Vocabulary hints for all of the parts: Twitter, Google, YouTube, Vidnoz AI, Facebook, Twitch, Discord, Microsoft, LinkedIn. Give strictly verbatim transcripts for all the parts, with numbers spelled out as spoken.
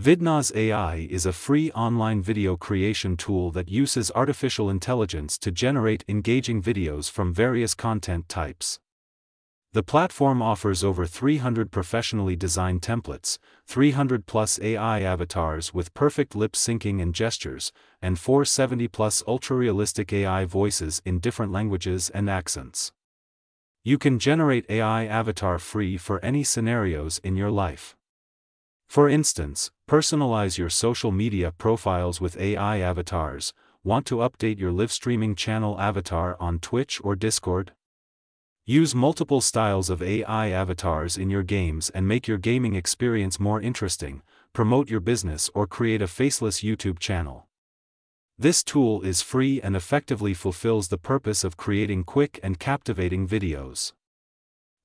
Vidnoz A I is a free online video creation tool that uses artificial intelligence to generate engaging videos from various content types. The platform offers over three hundred professionally designed templates, three hundred plus A I avatars with perfect lip-syncing and gestures, and four hundred seventy plus ultra-realistic A I voices in different languages and accents. You can generate A I avatar free for any scenarios in your life. For instance, personalize your social media profiles with A I avatars. Want to update your live streaming channel avatar on Twitch or Discord? Use multiple styles of A I avatars in your games and make your gaming experience more interesting, promote your business or create a faceless YouTube channel. This tool is free and effectively fulfills the purpose of creating quick and captivating videos.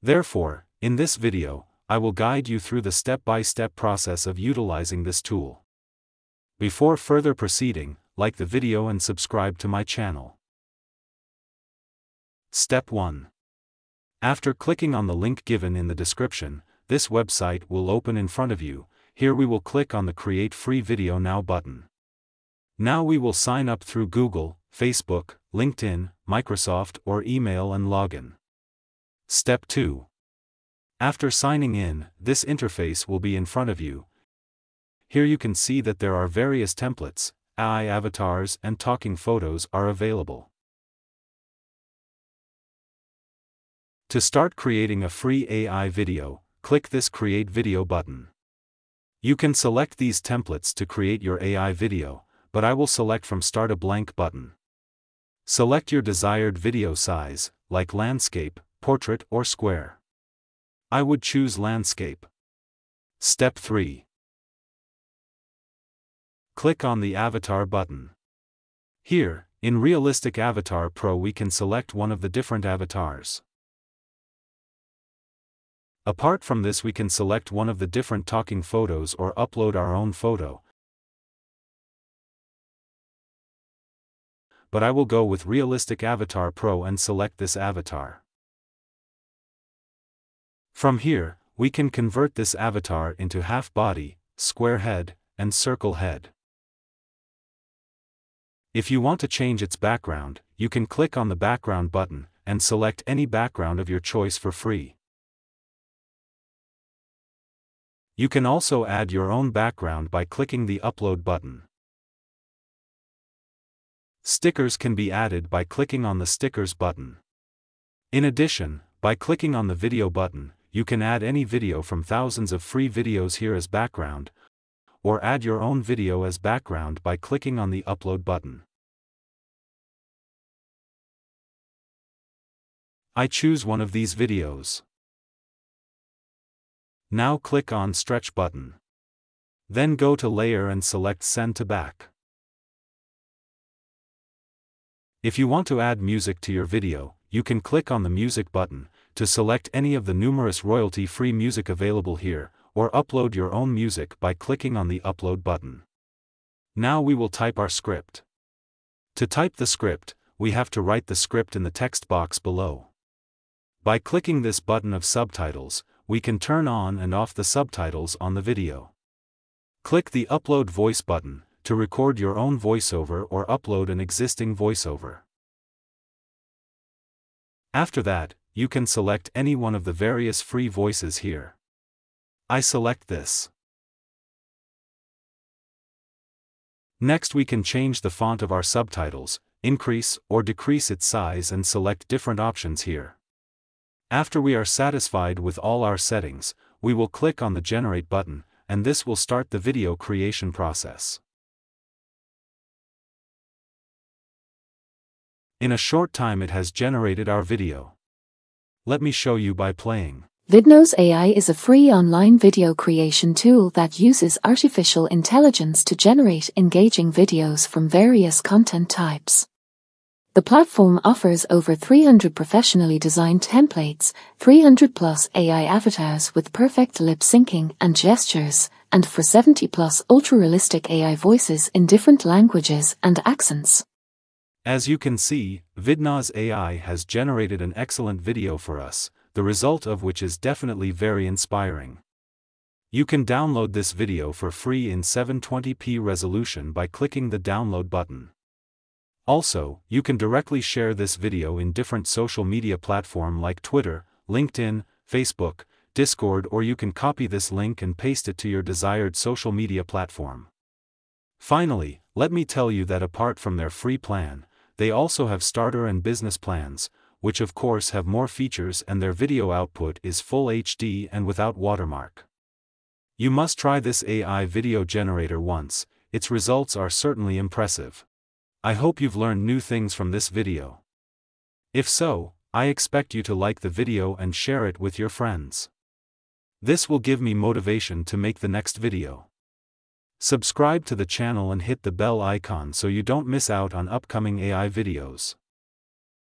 Therefore, in this video, I will guide you through the step-by-step process of utilizing this tool. Before further proceeding, like the video and subscribe to my channel. Step one. After clicking on the link given in the description, this website will open in front of you. Here we will click on the Create Free Video Now button. Now we will sign up through Google, Facebook, LinkedIn, Microsoft or email and login. Step two. After signing in, this interface will be in front of you. Here you can see that there are various templates, A I avatars and talking photos are available. To start creating a free A I video, click this Create Video button. You can select these templates to create your A I video, but I will select from Start a blank button. Select your desired video size, like landscape, portrait or square. I would choose landscape. Step three. Click on the Avatar button. Here, in Realistic Avatar Pro we can select one of the different avatars. Apart from this we can select one of the different talking photos or upload our own photo. But I will go with Realistic Avatar Pro and select this avatar. From here, we can convert this avatar into half body, square head, and circle head. If you want to change its background, you can click on the background button and select any background of your choice for free. You can also add your own background by clicking the upload button. Stickers can be added by clicking on the stickers button. In addition, by clicking on the video button, you can add any video from thousands of free videos here as background, or add your own video as background by clicking on the upload button. I choose one of these videos. Now click on Stretch button. Then go to Layer and select Send to Back. If you want to add music to your video, you can click on the Music button to select any of the numerous royalty-free music available here, or upload your own music by clicking on the Upload button. Now we will type our script. To type the script, we have to write the script in the text box below. By clicking this button of subtitles, we can turn on and off the subtitles on the video. Click the Upload Voice button to record your own voiceover or upload an existing voiceover. After that, you can select any one of the various free voices here. I select this. Next we can change the font of our subtitles, increase or decrease its size and select different options here. After we are satisfied with all our settings, we will click on the Generate button, and this will start the video creation process. In a short time it has generated our video. Let me show you by playing. Vidnoz A I is a free online video creation tool that uses artificial intelligence to generate engaging videos from various content types. The platform offers over three hundred professionally designed templates, three hundred plus A I avatars with perfect lip-syncing and gestures, and four hundred seventy plus ultra-realistic A I voices in different languages and accents. As you can see, Vidnoz A I has generated an excellent video for us, the result of which is definitely very inspiring. You can download this video for free in seven twenty p resolution by clicking the download button. Also, you can directly share this video in different social media platforms like Twitter, LinkedIn, Facebook, Discord, or you can copy this link and paste it to your desired social media platform. Finally, let me tell you that apart from their free plan, they also have starter and business plans, which of course have more features, and their video output is full H D and without watermark. You must try this A I video generator once, its results are certainly impressive. I hope you've learned new things from this video. If so, I expect you to like the video and share it with your friends. This will give me motivation to make the next video. Subscribe to the channel and hit the bell icon so you don't miss out on upcoming A I videos.